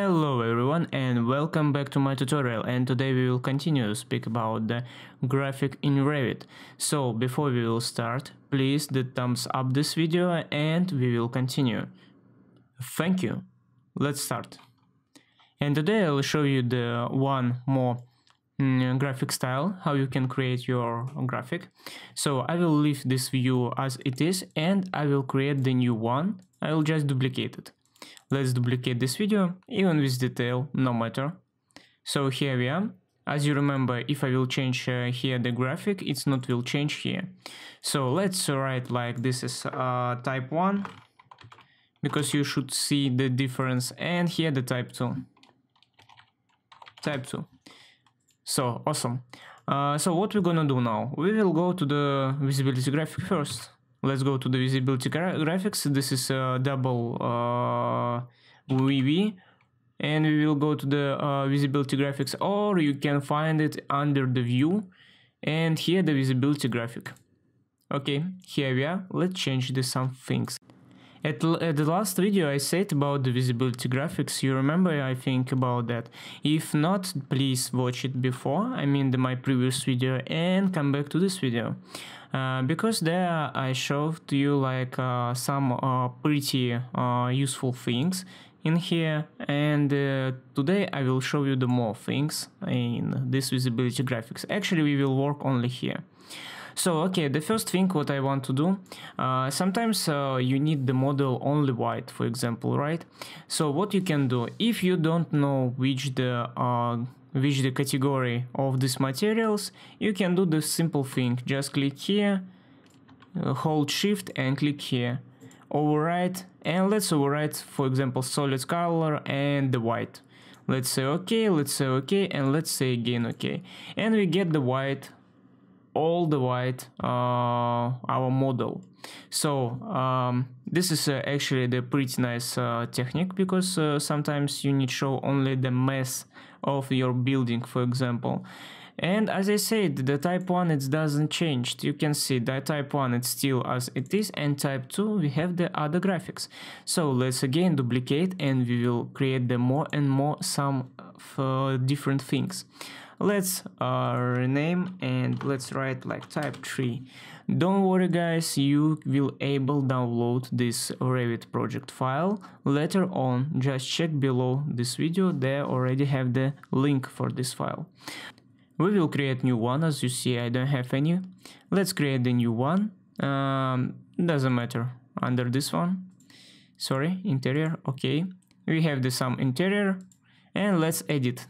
Hello everyone and welcome back to my tutorial, and today we will continue to speak about the graphic in Revit. So before we will start, please the thumbs up this video and we will continue. Thank you. Let's start. And today I will show you the one more graphic style, how you can create your graphic. So I will leave this view as it is and I will create the new one. I will just duplicate it. Let's duplicate this video, even with detail, no matter. So here we are. As you remember, if I will change here the graphic, it's not will change here. So let's write like this is type 1, because you should see the difference, and here the type 2. Type 2. So awesome. So what we're gonna do now? We will go to the visibility graphic first. Let's go to the visibility graphics. This is a double VV, and we will go to the visibility graphics, or you can find it under the view, and here the visibility graphic. Okay, here we are. Let's change this some things. At the last video I said about the visibility graphics, you remember, I think, about that. If not, please watch it before, I mean my previous video, and come back to this video. Because there I showed you like some pretty useful things in here, and today I will show you the more things in this visibility graphics. Actually, we will work only here. So, okay, the first thing what I want to do, sometimes you need the model only white, for example, right? So what you can do, if you don't know which the category of these materials, you can do the simple thing, just click here, hold shift and click here, override, and let's override, for example, solid color and the white. Let's say okay, and let's say again okay, and we get the white, all the white our model. So this is actually the pretty nice technique, because sometimes you need show only the mass of your building, for example. And as I said, the type 1 it doesn't change. You can see that type 1 it's still as it is, and type 2 we have the other graphics. So let's again duplicate and we will create the more and more some different things. Let's rename and let's write like type 3. Don't worry guys, you will able download this Revit project file later on. Just check below this video, they already have the link for this file. We will create new one. As you see, I don't have any. Let's create the new one. Doesn't matter, under this one. Sorry, interior, okay. We have the some interior, and let's edit.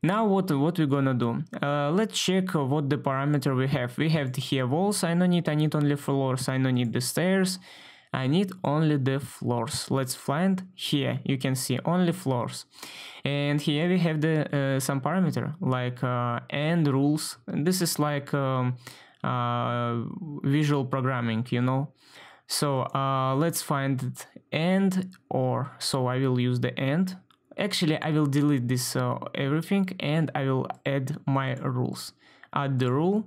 Now what we're gonna do, let's check what the parameter we have. We have here walls, I need only floors, I don't need the stairs, I need only the floors. Let's find here, you can see only floors. And here we have the some parameter, like and rules. And this is like visual programming, you know. So let's find it, and or, so I will use the and. Actually, I will delete this everything and I will add my rules. Add the rule.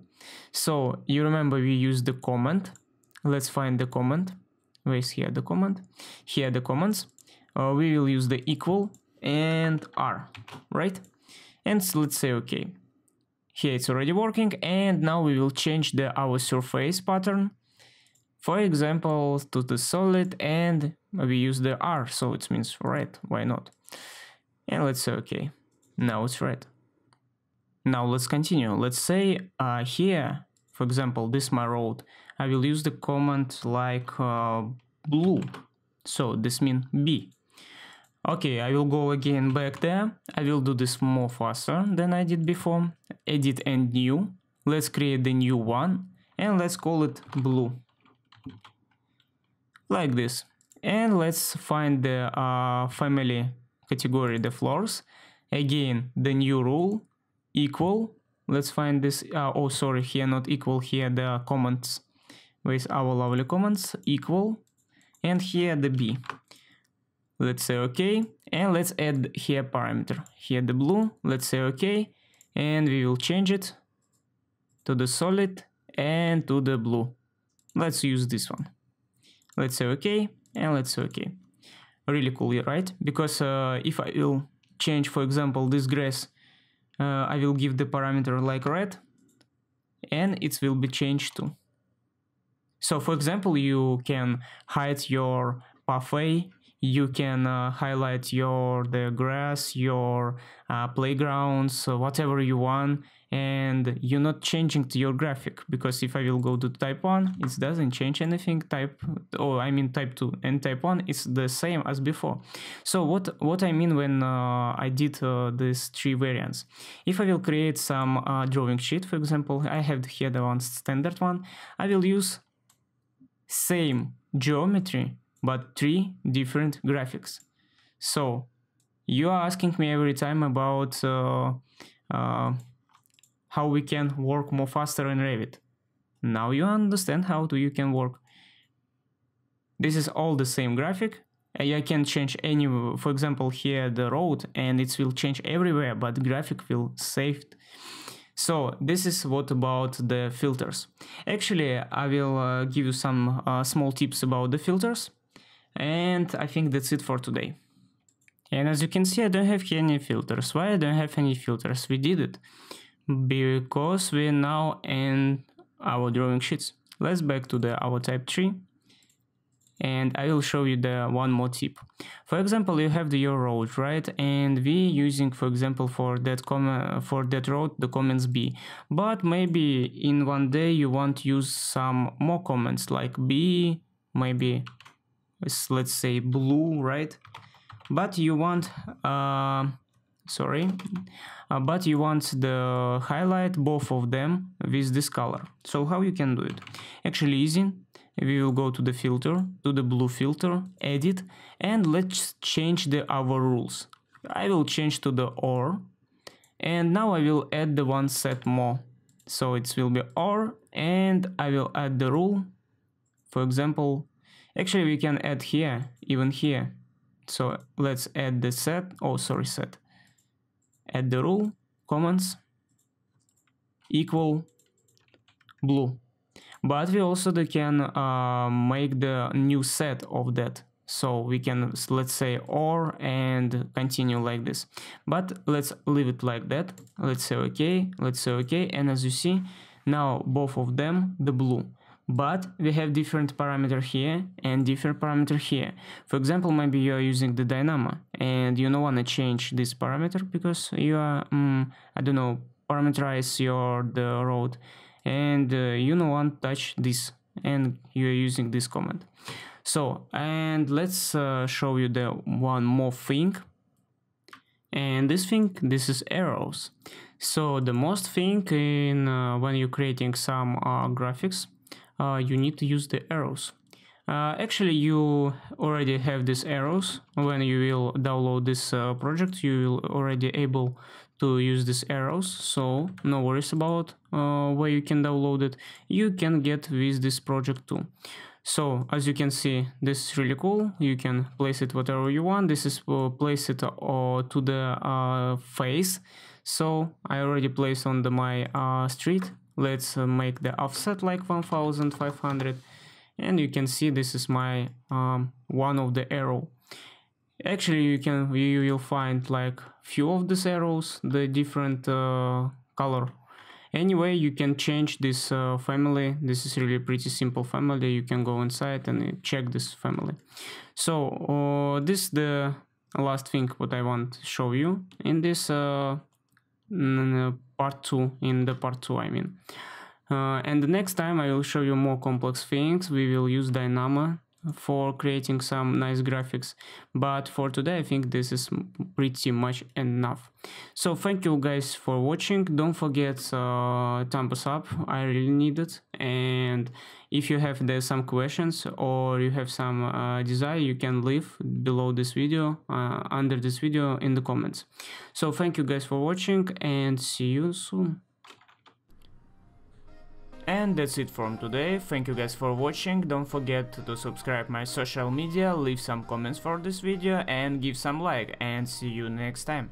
So you remember we use the comment. Let's find the comment. Where is here the comment? Here the comments. We will use the equal and R, right? And so let's say okay. Here it's already working, and now we will change the our surface pattern. For example, to the solid, and we use the R, so it means red. Why not? And let's say okay, now it's red. Now let's continue. Let's say here, for example, this is my road. I will use the comment like blue, so this means B. Okay, I will go again back there. I will do this more faster than I did before. Edit and new. Let's create the new one and let's call it blue, like this. And let's find the family category, the floors. Again, the new rule, equal. Let's find this, oh sorry, here not equal, here the comments, with our lovely comments, equal, and here the B. Let's say okay, and let's add here parameter, here the blue, let's say okay, and we will change it to the solid and to the blue. Let's use this one. Let's say okay, and let's say okay. really cool, right? Because if I will change, for example, this grass, I will give the parameter like red, and it will be changed to. So, for example, you can hide your pathway, you can highlight the grass, your playgrounds, whatever you want, and you're not changing to your graphic, because if I will go to type 1, it doesn't change anything, type 2 and type 1 is the same as before. So what I mean when I did these three variants, if I will create some drawing sheet, for example, I have here the one standard one, I will use same geometry but three different graphics. So you are asking me every time about how we can work more faster in Revit. Now you understand how you can work. This is all the same graphic. I can change any, for example, here the road, and it will change everywhere, but the graphic will save it. So this is what about the filters. Actually, I will give you some small tips about the filters. And I think that's it for today. And as you can see, I don't have here any filters. Why I don't have any filters? We did it because we now in our drawing sheets. Let's back to our type 3, and I will show you the one more tip. For example, you have your road, right? And we using, for example, for that road, the comments B. But maybe in one day you want to use some more comments like B, maybe let's say blue, right? But you want but you want the highlight both of them with this color. So how you can do it? Actually easy. We will go to the filter, to the blue filter, edit, and let's change our rules. I will change to the OR, and now I will add the one set more. So it will be OR, and I will add the rule. For example, actually we can add here, even here. So let's add the set. Add the rule, comments, equal blue. But we also can make the new set of that. So we can, let's say, OR and continue like this. But let's leave it like that. Let's say OK, and as you see, now both of them the blue. But we have different parameter here and different parameter here. For example, maybe you are using the Dynamo and you don't want to change this parameter because you are, I don't know, parameterize the road. And you don't want to touch this, and you're using this comment. So, and let's show you the one more thing. And this is arrows. So the most thing in when you're creating some graphics, you need to use the arrows. Actually, you already have these arrows. When you will download this project, you will already able to use these arrows, so no worries about where you can download it. You can get with this project too. So as you can see, this is really cool. You can place it whatever you want. This is place it to the face. So I already placed on my street. Let's make the offset like 1500, and you can see this is my one of the arrow. Actually, you will find like few of these arrows, the different color. Anyway, you can change this family. This is really pretty simple family. You can go inside and check this family. So this is the last thing what I want to show you in this part two, I mean. And the next time I will show you more complex things. We will use Dynamo for creating some nice graphics, but for today I think this is pretty much enough. So thank you guys for watching. Don't forget thumbs up, I really need it. And if you have some questions or you have some desire, you can leave below this video, under this video in the comments. So thank you guys for watching and see you soon. And that's it from today. Thank you guys for watching. Don't forget to subscribe my social media, leave some comments for this video and give some like, and see you next time.